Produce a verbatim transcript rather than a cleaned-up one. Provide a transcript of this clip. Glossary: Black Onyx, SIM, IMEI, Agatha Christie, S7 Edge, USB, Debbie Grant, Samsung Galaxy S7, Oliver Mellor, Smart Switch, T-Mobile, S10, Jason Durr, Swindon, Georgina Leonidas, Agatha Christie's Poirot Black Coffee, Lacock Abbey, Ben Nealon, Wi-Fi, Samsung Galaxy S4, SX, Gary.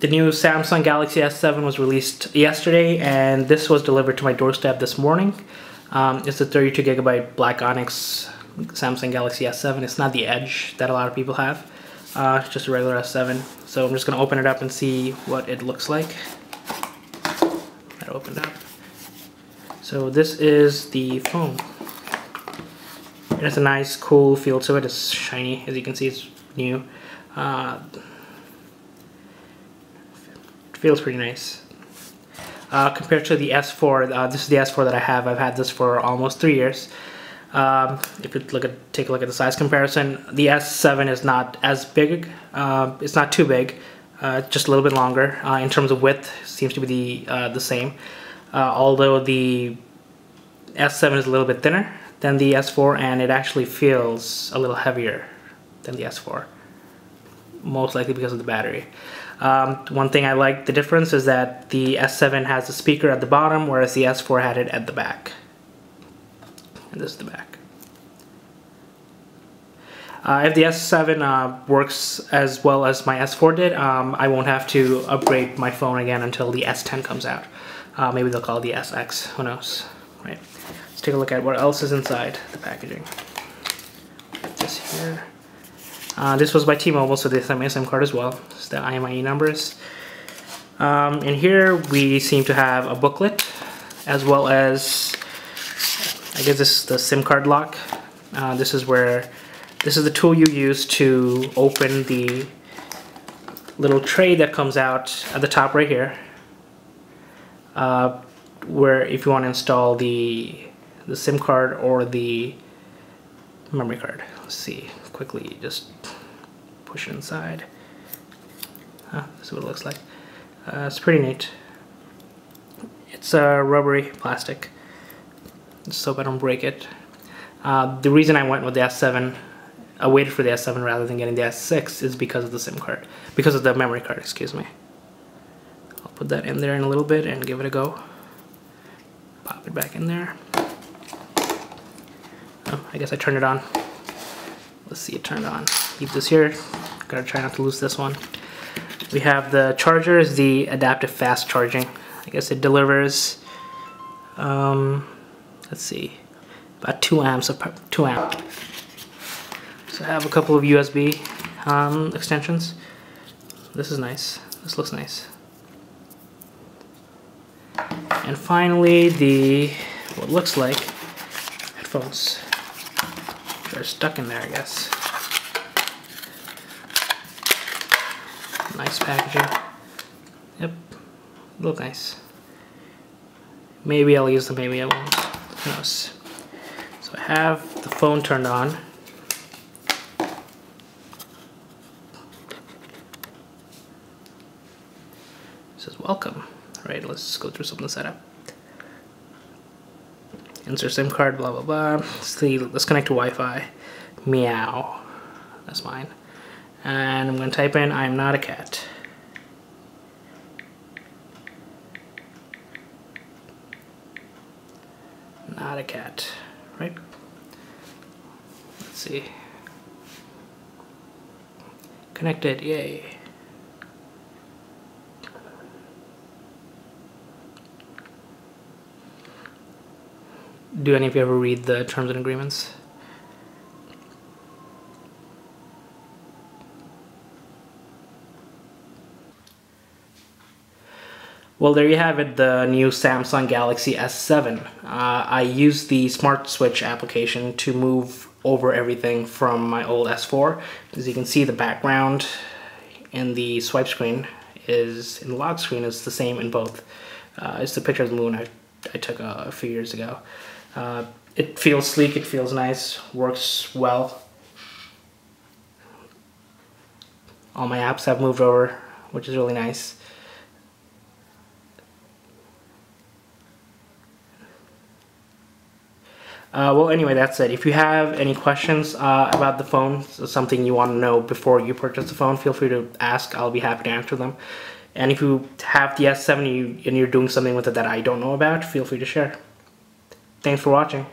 The new Samsung Galaxy S seven was released yesterday, and this was delivered to my doorstep this morning. Um, it's a thirty-two gigabyte Black Onyx Samsung Galaxy S seven. It's not the Edge that a lot of people have. Uh, it's just a regular S seven. So I'm just going to open it up and see what it looks like. That opened up. So this is the phone. It has a nice, cool feel to it. It's shiny. As you can see, it's new. Uh, Feels pretty nice. Uh, compared to the S four, uh, this is the S four that I have. I've had this for almost three years. Um, if you look at, take a look at the size comparison, the S seven is not as big. Uh, it's not too big. Uh, just a little bit longer. Uh, in terms of width, seems to be the uh, the same. Uh, although the S seven is a little bit thinner than the S four, and it actually feels a little heavier than the S four. Most likely because of the battery. Um, one thing I like, the difference is that the S seven has a speaker at the bottom, whereas the S four had it at the back. And this is the back. Uh, if the S seven uh, works as well as my S four did, um, I won't have to upgrade my phone again until the S ten comes out. Uh, maybe they'll call it the S X, who knows. Right. Let's take a look at what else is inside the packaging. Put this here. Uh, this was by T-Mobile, so they sent me a SIM card as well. It's the I M E I numbers. Um, in here, we seem to have a booklet, as well as, I guess this is the SIM card lock. Uh, this is where, this is the tool you use to open the little tray that comes out at the top right here, uh, where if you want to install the the SIM card or the memory card. Let's see, quickly just push it inside. Ah, this is what it looks like. Uh, it's pretty neat. It's a uh, rubbery plastic. Just hope I don't break it. Uh, the reason I went with the S seven, I waited for the S seven rather than getting the S six, is because of the SIM card, because of the memory card, excuse me. I'll put that in there in a little bit and give it a go. Pop it back in there. Oh, I guess I turned it on. Let's see, it turned on. Keep this here. Gotta try not to lose this one. We have the charger, is the adaptive fast charging. I guess it delivers, um, let's see, about two amps of two amp. So I have a couple of U S B um, extensions. This is nice. This looks nice. And finally, the what looks like headphones. They're stuck in there, I guess. Nice packaging. Yep, look nice. Maybe I'll use them, maybe I won't. Who knows? So I have the phone turned on. It says welcome. Alright, let's go through some of the setup. Insert SIM card, blah blah blah. Let's see, let's connect to Wi-Fi. Meow. That's mine. And I'm going to type in, I'm not a cat. Not a cat. Right? Let's see. Connected, yay. Do any of you ever read the terms and agreements? Well, there you have it, the new Samsung Galaxy S seven. Uh, I used the Smart Switch application to move over everything from my old S four. As you can see, the background in the swipe screen is, in the lock screen, is the same in both. Uh, it's the picture of the moon I, I took a, a few years ago. Uh, it feels sleek, it feels nice, works well. All my apps have moved over, which is really nice. Uh, well, anyway, that's it. If you have any questions uh, about the phone, something you want to know before you purchase the phone, feel free to ask. I'll be happy to answer them. And if you have the S seven and, you, and you're doing something with it that I don't know about, feel free to share. Thanks for watching.